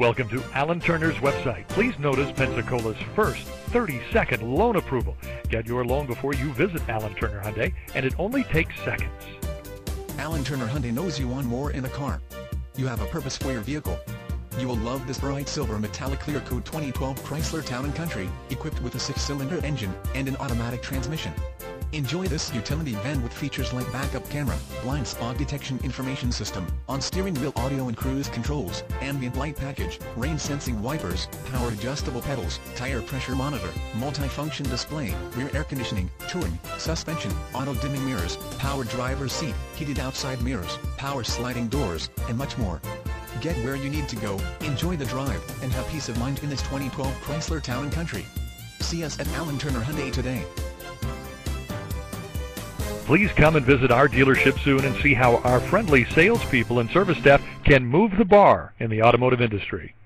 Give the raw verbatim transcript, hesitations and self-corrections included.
Welcome to Allen Turner's website. Please notice Pensacola's first thirty second loan approval. Get your loan before you visit Allen Turner Hyundai, and it only takes seconds. Allen Turner Hyundai knows you want more in a car. You have a purpose for your vehicle. You will love this Bright Silver Metallic Clear Coat twenty twelve Chrysler Town and Country, equipped with a six cylinder engine and an automatic transmission. Enjoy this utility van with features like backup camera, blind spot detection information system, on-steering wheel audio and cruise controls, ambient light package, rain-sensing wipers, power-adjustable pedals, tire pressure monitor, multi-function display, rear air conditioning, touring, suspension, auto-dimming mirrors, power driver's seat, heated outside mirrors, power sliding doors, and much more. Get where you need to go, enjoy the drive, and have peace of mind in this twenty twelve Chrysler Town and Country. See us at Allen Turner Hyundai today. Please come and visit our dealership soon and see how our friendly salespeople and service staff can move the bar in the automotive industry.